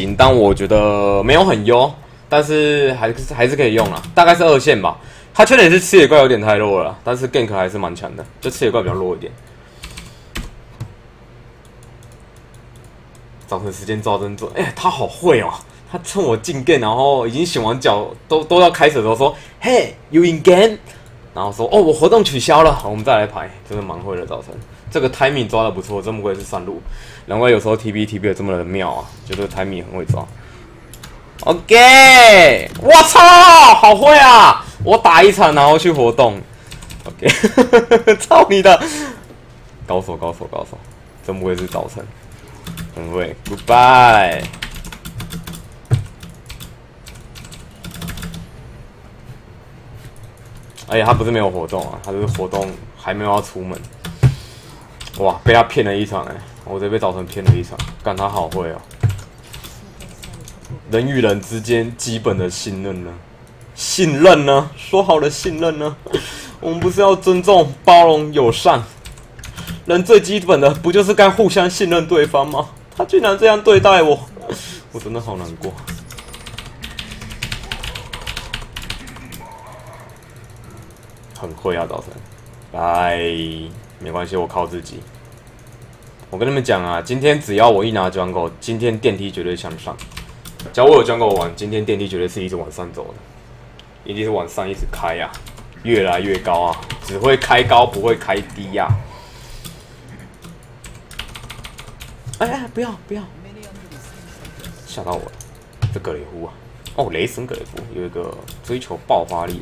行，但我觉得没有很优，但是还是可以用啦，大概是二线吧。它缺点是刺野怪有点太弱了，但是 gank 还是蛮强的，就刺野怪比较弱一点。早晨时间照真做，哎，他好会哦！他趁我进 gank， 然后已经洗完脚都要开始的时候说 ，Hey you in gank， 然后说哦我活动取消了，好我们再来排，真的蛮会的早晨。 这个 timing 抓的不错，真不愧是上路，难怪有时候 TB 也这么的妙啊，觉得 timing 很会抓。OK， 我操，好会啊！我打一场然后去活动。OK， 操你的，高手，真不愧是早晨，很会。Goodbye。而且他不是没有活动啊，他就是活动还没有要出门。 哇，被他骗了一场哎、欸！我这被早晨骗了一场，干他好会哦、人与人之间基本的信任呢？信任呢？说好的信任呢？我们不是要尊重、包容、友善？人最基本的不就是该互相信任对方吗？他竟然这样对待我，我真的好难过。很会啊，早晨，拜。 没关系，我靠自己。我跟你们讲啊，今天只要我一拿jungle，今天电梯绝对向上。只要我有jungle玩，今天电梯绝对是一直往上走的，一定是往上一直开呀、啊，越来越高啊，只会开高不会开低呀、啊。哎，不要，吓到我了，这格雷夫啊，哦，雷神格雷夫有一个追求爆发力。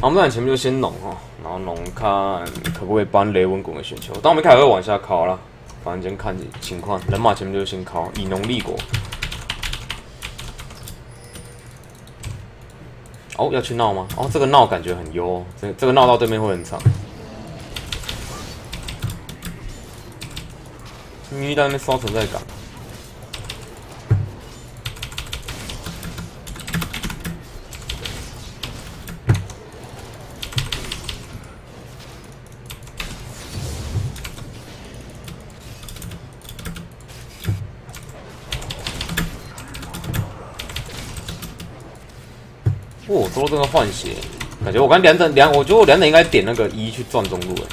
我们俩前面就先农哦，然后农看可不可以帮雷文滚个雪球，但我们一开始会往下靠啦，反正先看情况。人马前面就先靠，以农立国。哦，要去闹吗？哦，这个闹感觉很优、哦，这个闹到对面会很长。你在那边刷存在感。 我多这个换血，感觉我刚我觉得我两点应该点那个一去撞中路哎。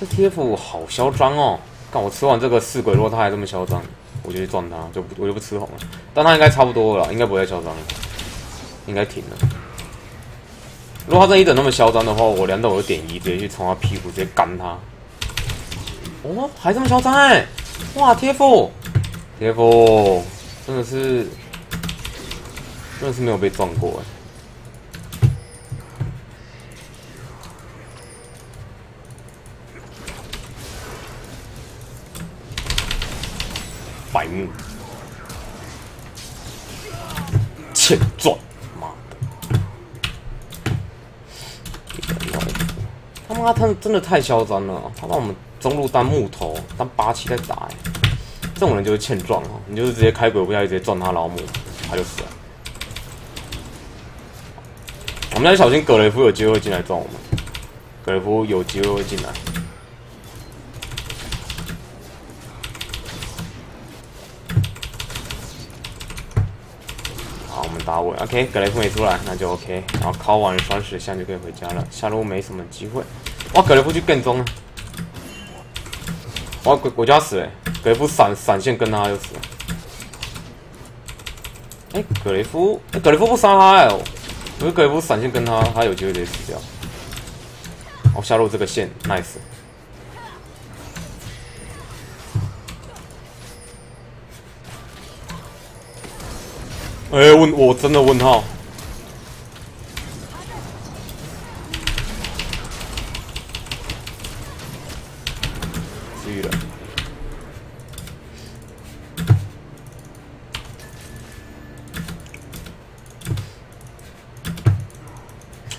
这 TF 好嚣张哦！看我吃完这个四鬼落，他还这么嚣张，我就去撞他，我就不吃红了。但他应该差不多了啦，应该不会再嚣张了，应该停了。如果他这一等那么嚣张的话，我两等我就点一，直接去冲他屁股，直接干他。 哦，还这么嚣张哎！哇 ，TF， 真的是没有被撞过哎。白目，欠撞，妈的！他真的太嚣张了，他把我们。 中路当木头，当八七在打、欸，这种人就是欠撞哦！你就是直接开鬼不下去，直接撞他老母，他就死了。我们要小心格雷夫有机会进来撞我们，格雷夫有机会会进来。好，我们打稳 ，OK， 格雷夫没出来，那就 OK。然后敲完双十项就可以回家了，下路没什么机会。哇，格雷夫去跟踪了。 我就要死了、欸，格雷夫闪现跟他就死了。哎、欸，格雷夫不杀他哎、欸，不是格雷夫闪现跟他，他有机会直接死掉。哦，下路这个线 ，nice。哎、欸，我真的问号。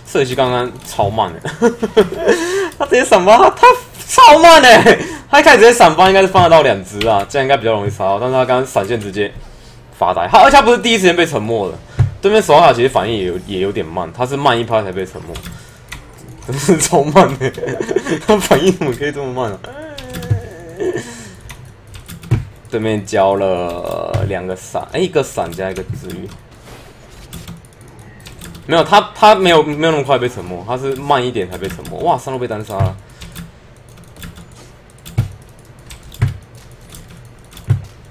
射击刚刚超慢的，他直接闪包，他超慢的，他一开始直接闪包应该是放得到两只啊，这样应该比较容易杀到。但是他刚刚闪现直接发呆，他而且他不是第一时间被沉默的，对面索尔塔其实反应也有点慢，他是慢一拍才被沉默。真是超慢的，他反应怎么可以这么慢啊？对面交了两个闪，哎、欸，一个闪加一个治愈。没有他没有那么快被沉默，他是慢一点才被沉默。哇，上路被单杀了。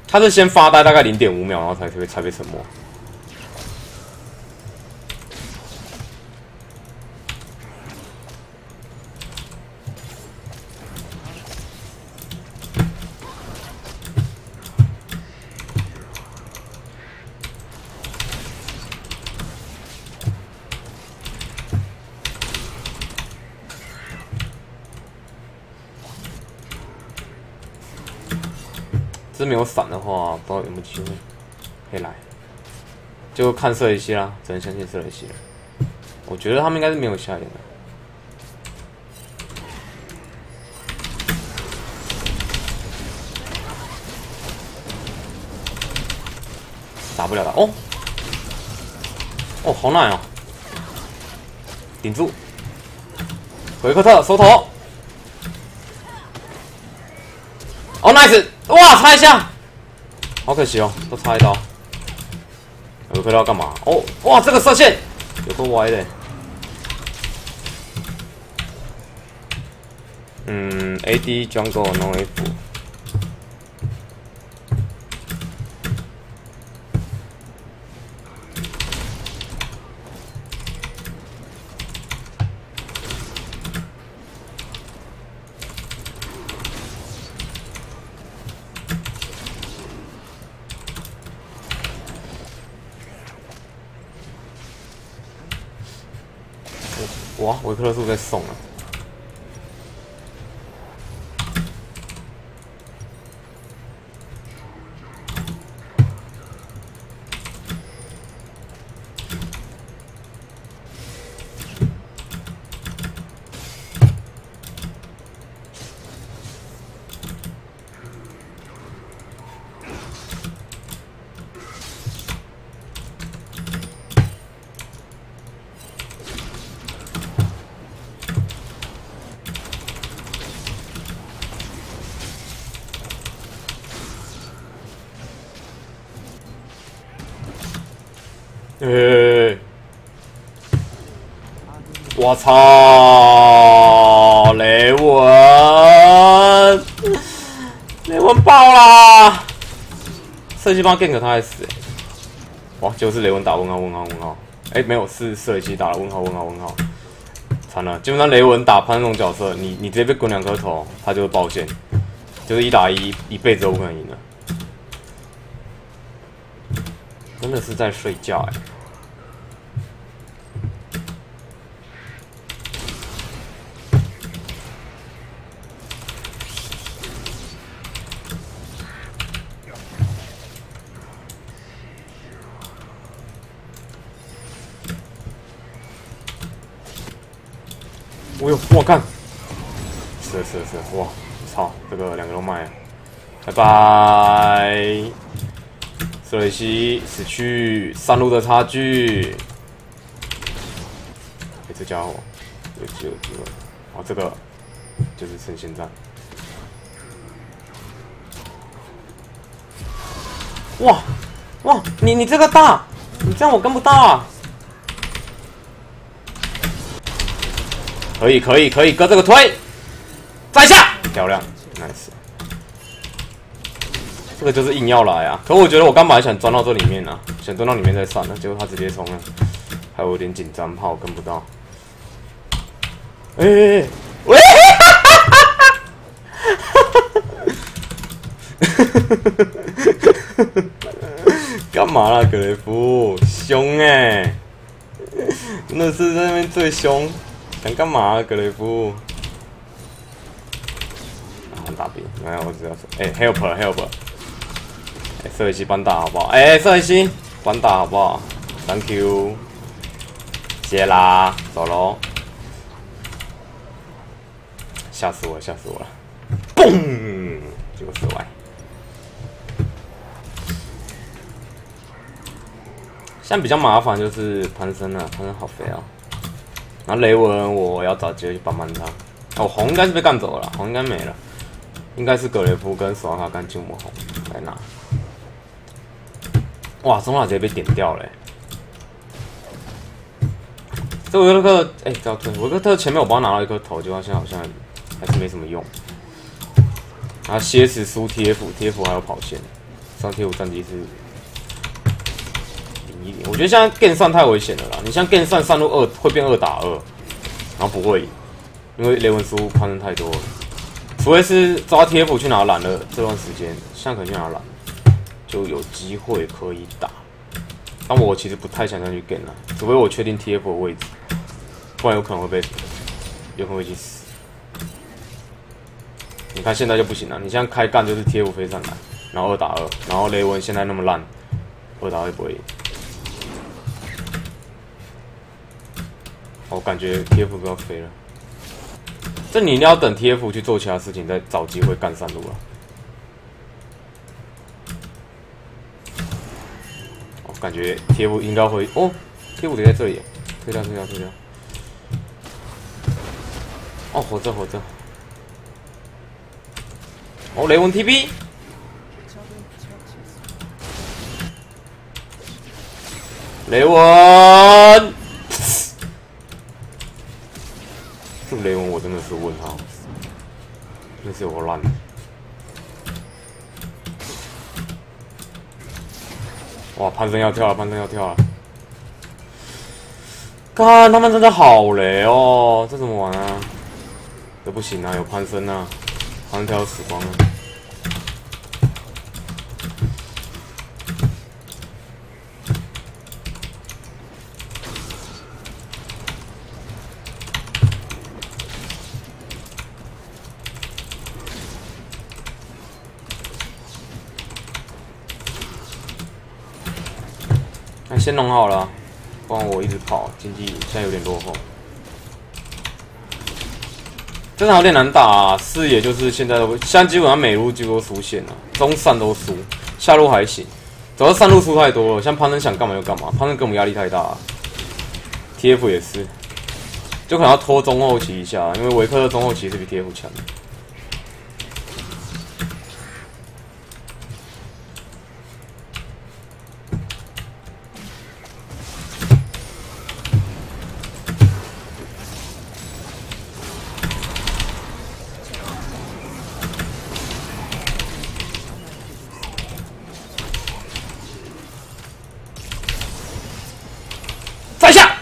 他是先发呆，大概0.5秒，然后才被沉默。这没有闪的话，不知道有没有机会可以来，就看射雷西啦，只能相信射雷西了。我觉得他们应该是没有下眼的。 打不了了哦，哦，好难啊！顶住，维克特收头。 哦 ，nice！ 哇，插一下，好可惜哦，都插一刀。我不知道干嘛？哦，哇，这个射线有够歪的。嗯 ，AD jungle no F。哇，维克特是不是在送啊？我操！雷文，雷文爆啦！射击帮 gank 他还死、欸，哇！就是雷文打问号问号问号，哎、欸，没有，是射击打了问号问号问号，惨了！基本上雷文打潘那种角色，你直接被滚两颗头，他就会爆线，就是1打1，一辈子都不可能赢了。真的是在睡觉哎、欸。 我有，我干！是，哇！操，这个两个都卖了，拜拜！瑟雷西死去，上路的差距。哎、欸，这家伙有机会！哦，这个就是趁现在。哇哇，你这个大，你这样我跟不到啊！ 可以，哥这个推，再下，漂亮 ，nice。这个就是硬要来啊！可我觉得我刚本来想钻到这里面啊，想钻到里面再闪了，结果他直接冲了，还有点紧张，怕我跟不到。喂！干嘛啦，格雷夫？凶哎、欸！真的是在那边最凶。 想干嘛、啊，格雷夫？啊，打兵！没有，我只要说，哎、欸、，help！ 哎、欸，射雷西帮打好不好？哎、欸，射雷西帮打好不好 ？Thank you， 谢啦，走喽！吓死我了！嘣，结果死歪。现在比较麻烦就是潘森了、啊，潘森好肥啊、哦！然后雷文我要找机会去帮帮他。哦，红应该是被干走了，红应该没了，应该是格雷夫跟索尔卡干进我红来拿。哇，中塔直接被点掉了、欸。 这维克特，哎、欸，不要推！维克特前面我帮他拿到一颗头，结果现在好像还是没什么用。然后CS 输 TF，TF 还有跑线，上 TF 战绩是0-1。我觉得现在 game 上太危险了啦！你像 game 上上路2会变2打2，然后不会赢，因为雷文输抗争太多了。除非是抓 TF 去拿蓝了，这段时间现在可以去拿蓝，就有机会可以打。 但我其实不太想上去 game 了，除非我确定 TF 的位置，不然有可能会被，有可能会去死。你看现在就不行了，你现在开干就是 TF 飞上来，然后2打2，然后雷文现在那么烂，2打2不会赢。我感觉 TF 都要飞了，这你一定要等 TF 去做其他事情，再找机会干上路了。 感觉TF应该会哦，TF在这里，退掉退掉退掉。哦，活着活着。哦，雷文 TP。雷文，这雷文我真的是问号，那是我烂的。 哇，潘森要跳了，潘森要跳了！看他们真的好雷哦，这怎么玩啊？这不行啊，有潘森啊，潘森跳死光了。先弄好了，不然我一直跑，经济现在有点落后。这场有点难打、啊，视野就是现在的，现在基本上每路几乎都输线了，中上都输，下路还行，主要上路输太多了。像潘森想干嘛就干嘛，潘森给我们压力太大了。TF 也是，就可能要拖中后期一下，因为维克的中后期是比 TF 强的。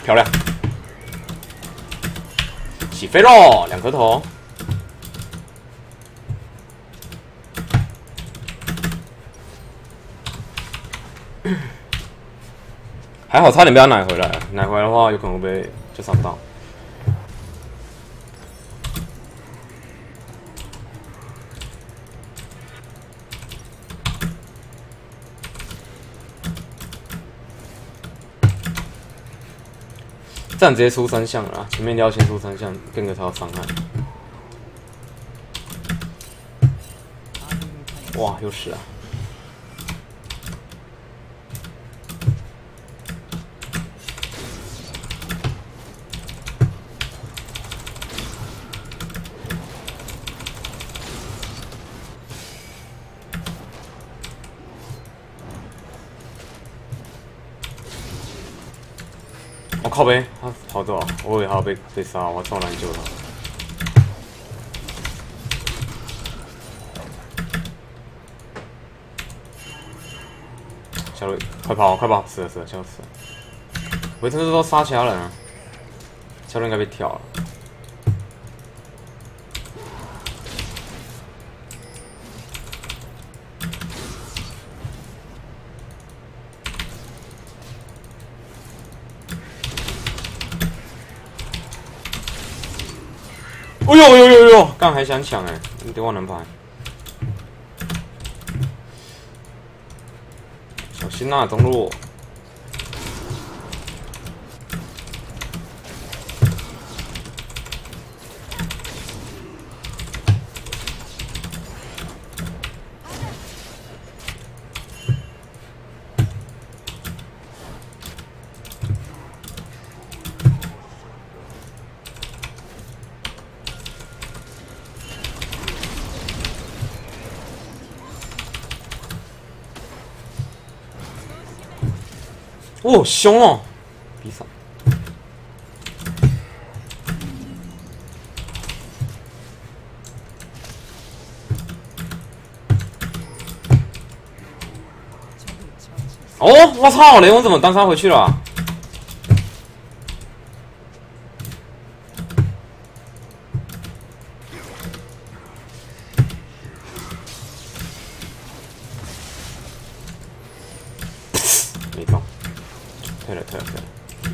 漂亮，起飞喽！2颗头。还好差点被他奶回来，奶回来的话有可能被就上当。这样直接输3项了，前面一定要先输3项，跟着他伤害。哇，又是啊！我、哦、靠北！ 跑走啊！我以为他要被杀，我超难救他。小路，快跑！快跑！死了死了，笑死了！维特都杀其他人啊，小路应该被跳了。哎呦呦呦呦！刚还想抢哎、欸，你得万能牌，小心呐、啊，中路！哦，凶哦！比上。哦，我操！雷蒙怎么单杀回去了？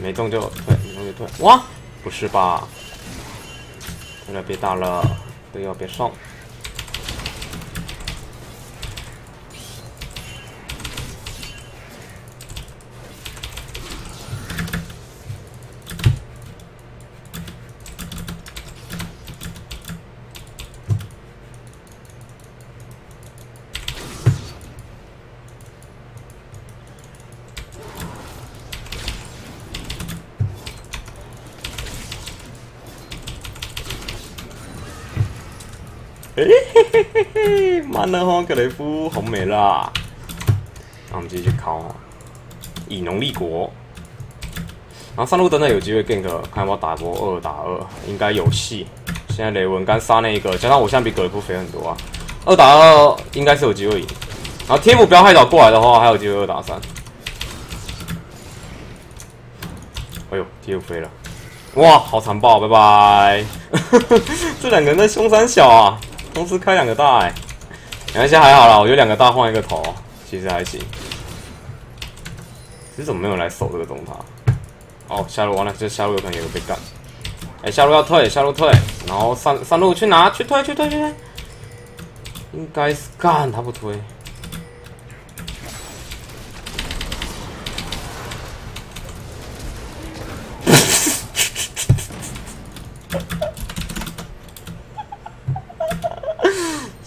没动就退，没动就退。哇，不是吧？对了，别打了，队友别送。慢了哈，格雷夫红没了。那我们继续考，以农立国。然后上路真的有机会 gank， 看要不要打波2打2，应该有戏。现在雷文刚杀那一个，加上我现在比格雷夫肥很多啊，2打2应该是有机会赢。然后天赋不要太早过来的话，还有机会2打3。哎呦，天赋飞了，哇，好残暴，拜拜。这两个人在凶三小啊。 公司开2个大哎、欸，两下还好啦，我觉得2个大换1个头，其实还行。你怎么没有来守这个中塔？哦，下路完了，这下路有可能也会被干。哎、欸，下路要退，下路退，然后上路去拿，去退，去退，去退。应该是干他不推。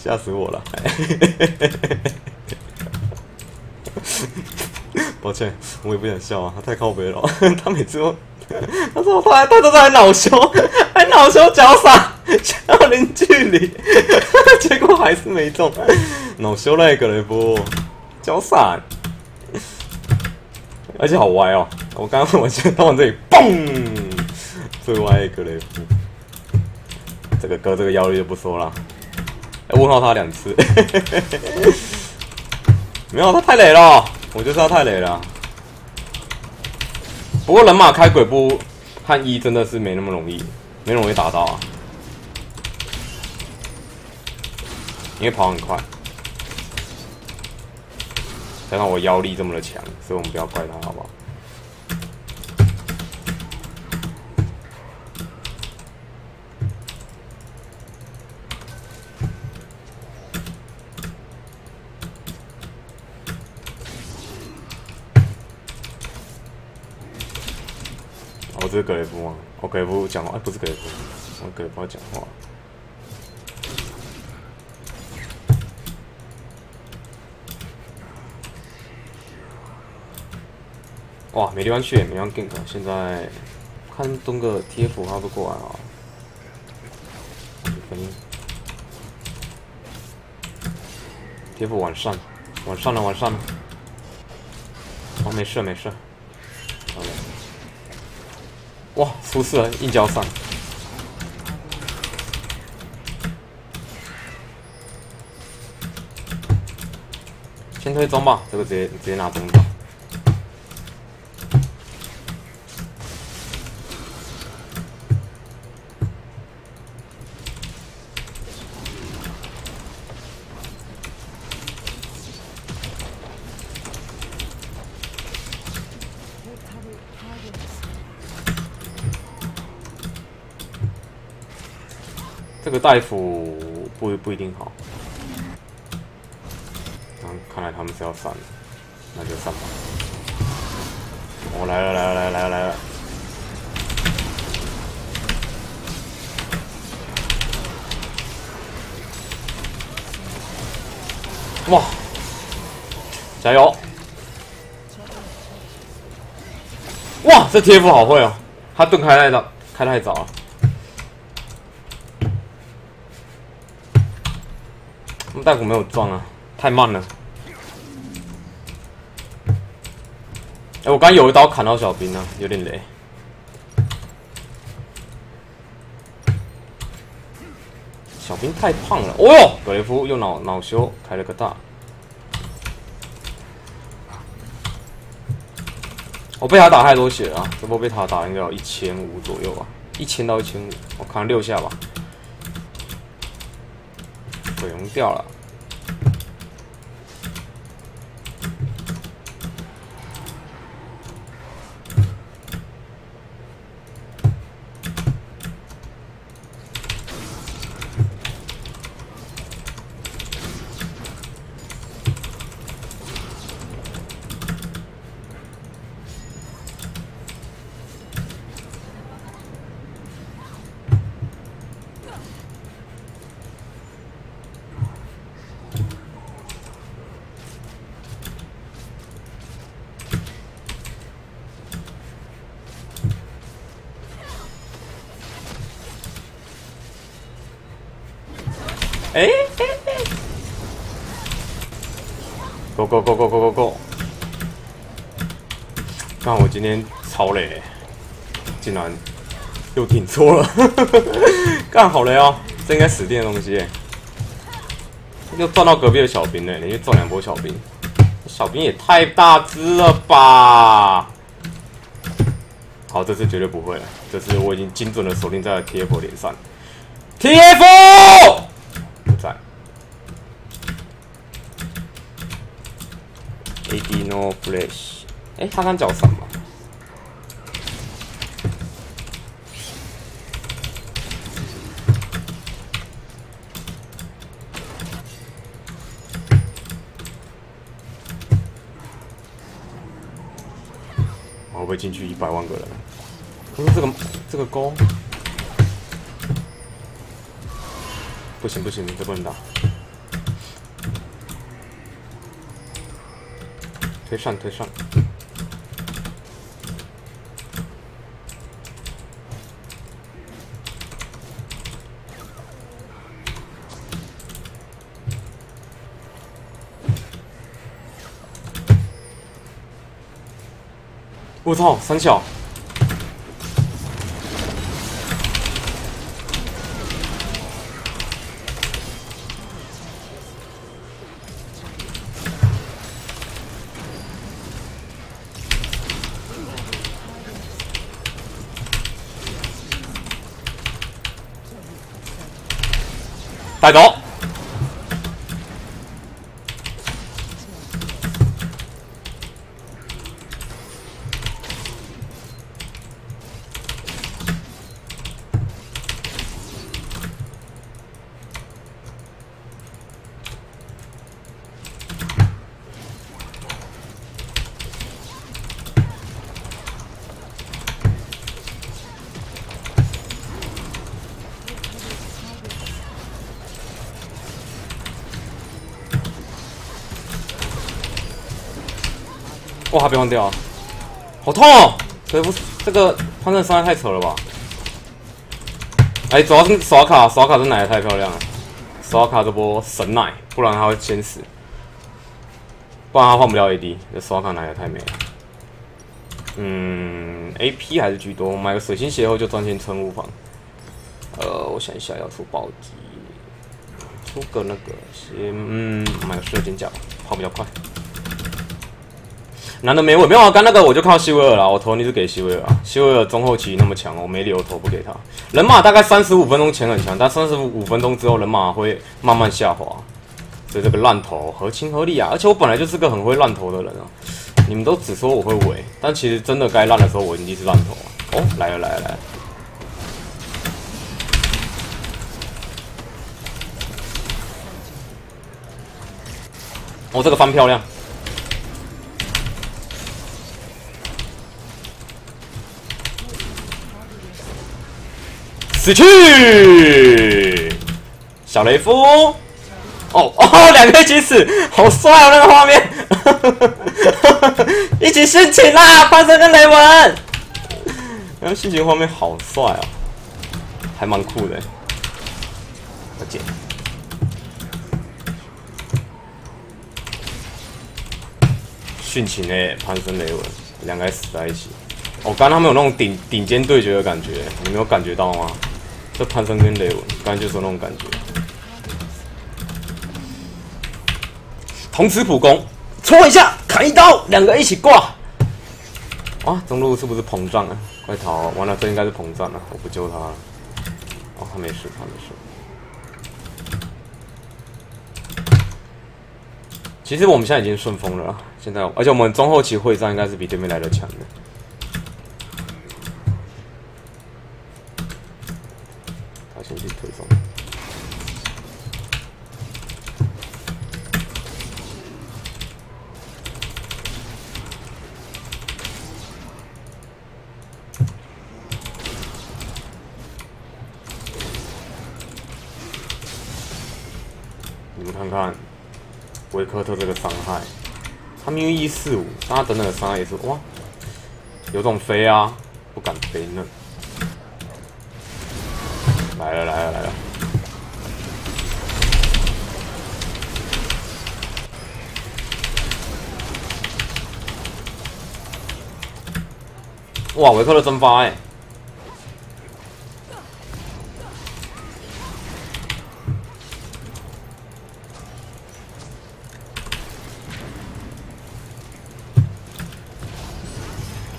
吓死我了！抱歉，我也不想笑啊，他太靠北了。他每次都，他说他都在恼羞，还恼羞脚傻，想要零距离，结果还是没中。恼羞那个雷波，脚傻，而且好歪哦！我刚刚我往这里嘣，最歪一个雷波。这个哥这个妖力就不说了。 问号他2次，没有他太累了，我就是他太累了。不过人马开鬼步和1真的是没那么容易，没那么容易打到啊，因为跑很快，加上我腰力这么的强，所以我们不要怪他，好不好？ 这是格雷夫吗？我格雷夫讲话，哎、欸，不是格雷夫，我格雷夫讲话。哇，没地方去，没地方 gank。现在看蹲个TF他不过来啊。TF完善，完善了，完善了。哦，没事，没事。 哇，出事了！硬交上，先推中吧，这个直接拿中吧。这个大夫不一定好，看来他们是要散了，那就散吧。我、哦、来了，哇，加油！哇，这TF好会哦，他盾开太早了。 大鼓没有撞啊，太慢了。哎、欸，我刚有一刀砍到小兵啊，有点雷。 小兵太胖了，哦哟！格雷夫又恼羞，开了个大。我被他打太多血了、啊，这波被他打应该有1500左右吧，1000到1500，我砍了6下吧。鬼龙掉了。Go go go go go go go！ 看我今天超雷，竟然又顶错了，干好雷哦！这应该死定的东西，又撞到隔壁的小兵嘞，连续撞2波小兵，小兵也太大只了吧！好，这次绝对不会了，这次我已经精准的锁定在了 TF 脸上 ，TF 不在。 AD no flash， 哎、欸，他刚脚闪吧？我会不会进去100万个人？可是这个勾，不行不行，这不能打。 推上，推上！我操，3小！带走！哇！别忘掉，好痛、哦！所以不，这个他那伤害太扯了吧？哎、欸，主要是刷卡，刷卡真奶太漂亮了，刷卡这波神奶，不然他会先死，不然他换不了 AD， 这刷卡奶也太美了。嗯 ，AP 还是居多，买个水星鞋后就专心撑物防。我想一下要出暴击，出个那个鞋，嗯，买个射箭甲，跑比较快。 男的没我没有啊，刚那个我就靠希维尔了，我投你是给希维尔啊，希维尔中后期那么强，我没理由投不给他。人马大概35分钟前很强，但35分钟之后人马会慢慢下滑，所以这个烂投合情合理啊。而且我本来就是个很会烂投的人啊，你们都只说我会尾，但其实真的该烂的时候我一定是烂投啊。哦，来了来了来了。 这个翻漂亮。 死去，小雷夫！哦哦，2个一起死，好帅哦那个画面！一起殉情啦，潘森跟雷文。那殉情画面好帅哦，还蛮酷的。我捡。 殉情诶，潘森雷文。两个死在一起。哦，刚刚他们有那种顶尖对决的感觉，你没有感觉到吗？这潘森跟雷文，刚才就说那种感觉。同时普攻，戳一下，砍一刀，两个一起挂。啊，中路是不是膨胀啊？快逃、啊！完了，这应该是膨胀了、啊，我不救他了。哦，他没事，他没事。 其实我们现在已经顺风了，现在而且我们中后期会战应该是比对面来的强的。他先去推风。你们看看。 维克特这个伤害，他命运145，他的那个伤害也是哇，有种飞啊，不敢飞呢。来了来了来了，哇，维克特蒸发哎、欸。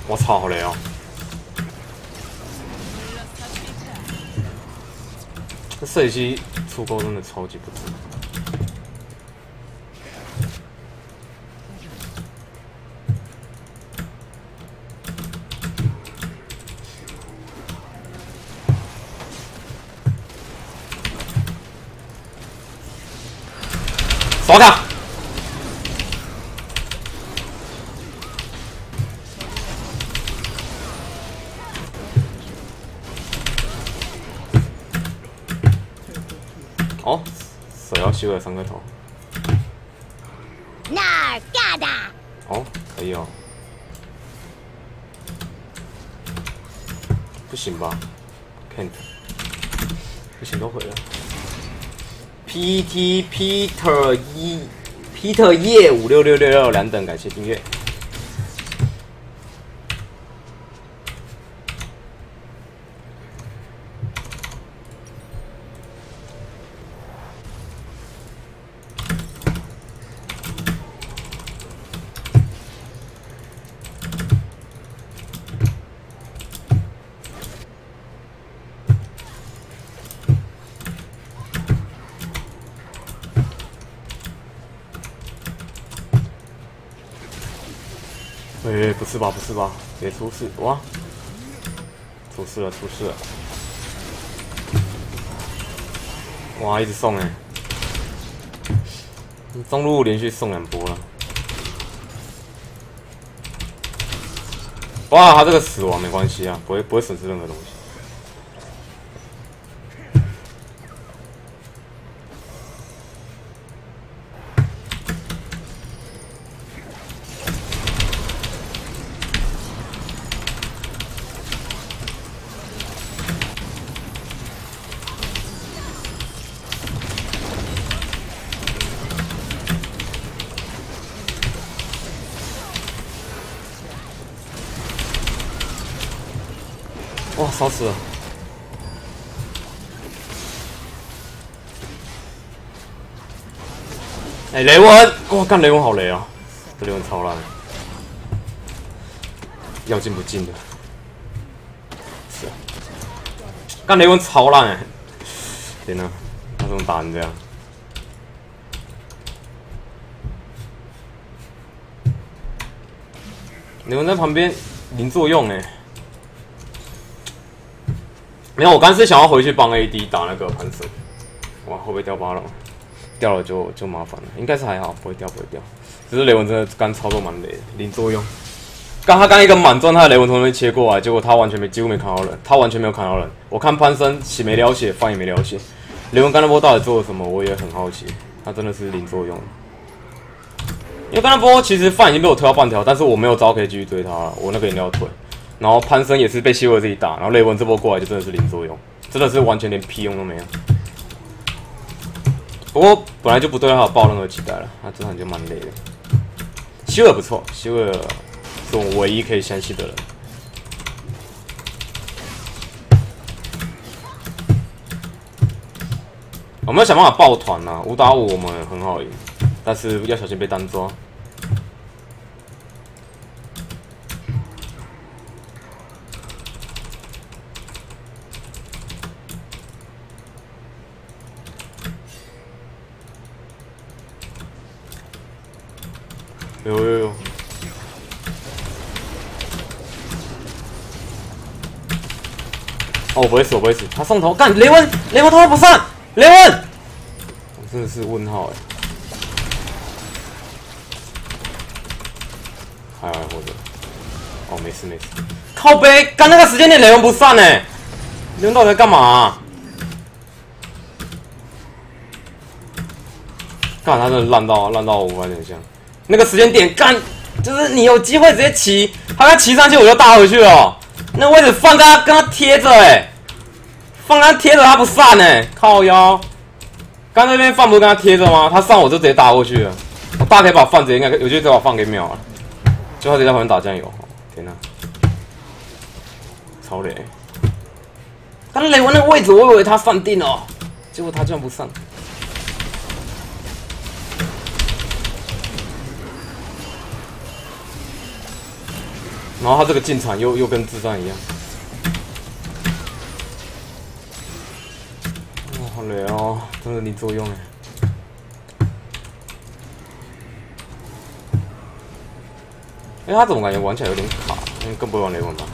我操，好雷哦！这摄影机出钩真的超级不准。扫他！ 哦，蛇妖修了三个头。那嘎的。哦，可以哦。不行吧 ？Can't。不行，都毁了。PT Peter Peter 叶56666两等，感谢订阅。 哎，不是吧，不是吧，别出事！哇，出事了，出事了！哇，一直送哎，中路连续送两波了。哇，他这个死亡没关系啊，不会损失任何东西。 哇，烧死了！哎、欸，雷文，哇，干雷文好雷啊！这雷文超烂，要进不进的。是啊，干雷文超烂哎、欸！天哪、啊，他怎么打成这样？ 雷文在旁边零作用哎、欸。 没有，我刚是想要回去帮 AD 打那个盘神，哇，会不会掉八龙？掉了就麻烦了，应该是还好，不会掉，不会掉。只是雷文真的刚操作蛮雷的，零作用。刚一个满状态，雷文从那边切过来，结果他完全几乎没砍到人，他完全没有砍到人。我看潘森血没了血，饭也没了血。雷文刚那波到底做了什么？我也很好奇，他真的是零作用。因为刚那波其实饭已经被我推到半条，但是我没有招可以继续追他了，我那个饮料腿。 然后潘森也是被希维自己打，然后雷文这波过来就真的是零作用，真的是完全连屁用都没有。不过本来就不对他有抱任何期待了，他这场就蛮累的。希维不错，希维是我唯一可以相信的人。我们要想办法抱团啊！5打5我们很好赢，但是要小心被单抓。 有，哦，我不会死，我不会死，他上头干雷文，雷文他会不上，雷文，我真的是问号哎，还活着，哦，没事没事，靠背，干那个时间点雷文不上哎，雷文到底在干嘛啊？干他真的烂到我无法想象。 那个时间点干，就是你有机会直接骑，他骑上去我就打回去了。那位置放他跟他贴着哎，放他贴着他不散哎，靠腰。刚那边放不是跟他贴着吗？他上我就直接打过去了。我大可以把放直接应该，我就直接把放给秒了。就他直接在旁边打酱油，天哪，超雷！但雷文那个位置我以为他上定了，结果他居然不上。 然后他这个进场又跟智障一样，哇，好累哦，真的零作用哎！哎，他怎么感觉玩起来有点卡？因为更不会玩雷文吧？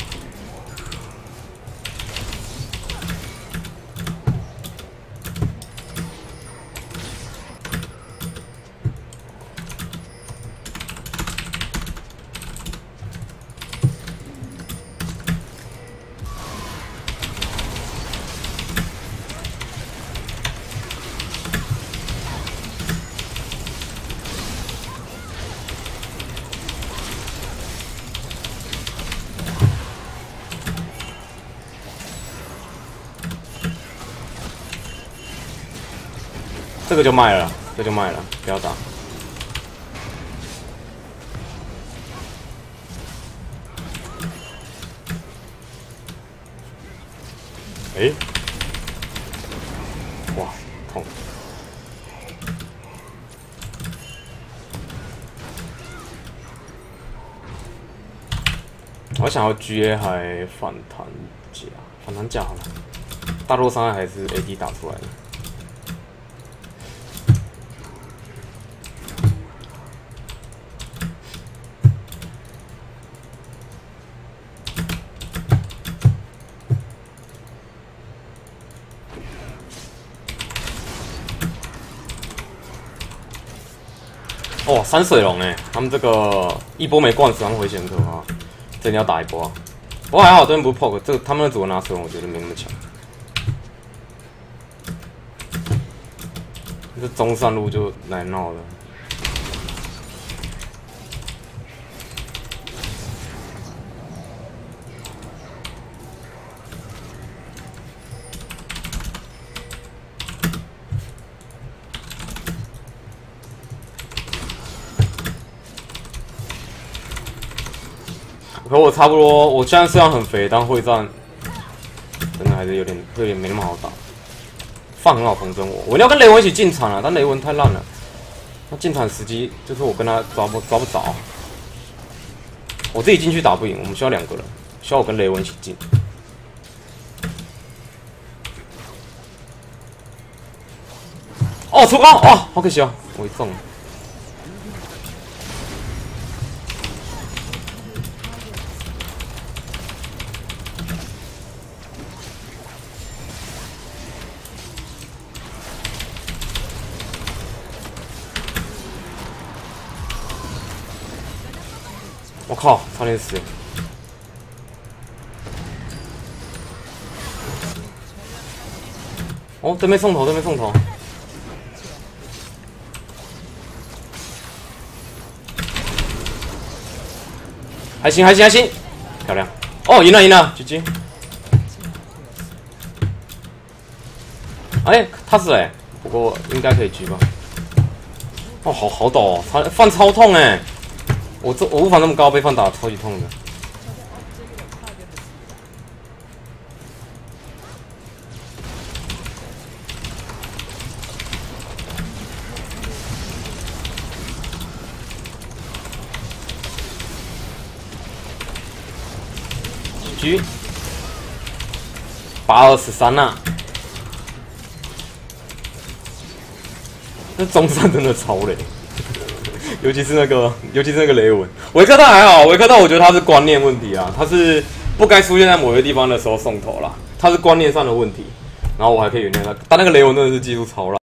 这个就卖了，这就卖了，不要打。哎，哇，痛！我想要 GA 还反弹甲，反弹甲好了，大肉伤害还是 AD 打出来的。 哇，三水龙哎，他们这个一波没灌死，他们回血很可怕，这你要打一波啊！不过还好对面不 poke， 这他们的组合拿水龙，我觉得没那么强。这中上路就难闹了。和我差不多，我现在虽然很肥，但会战真的还是有点没那么好打。放很好防身我，我一定要跟雷文一起进场啊，但雷文太烂了，他进场时机就是我跟他抓不着，我自己进去打不赢，我们需要2个人，需要我跟雷文一起进。哦，出高哦，好可惜哦，我一中了。 我靠，差点死！哦，对面送头，对面送头。还行，还行，还行，漂亮！哦，赢了，赢了 ，GG。哎，他死了、欸，不过应该可以狙吧？哦，好倒哦，他放超痛哎、欸！我无法那么高被放倒，超级痛的。狙，823呐！那中山真的超累。 尤其是那个雷文，维克他还好，维克他我觉得他是观念问题啊，他是不该出现在某些地方的时候送头啦，他是观念上的问题，然后我还可以原谅他，但那个雷文真的是技术超烂。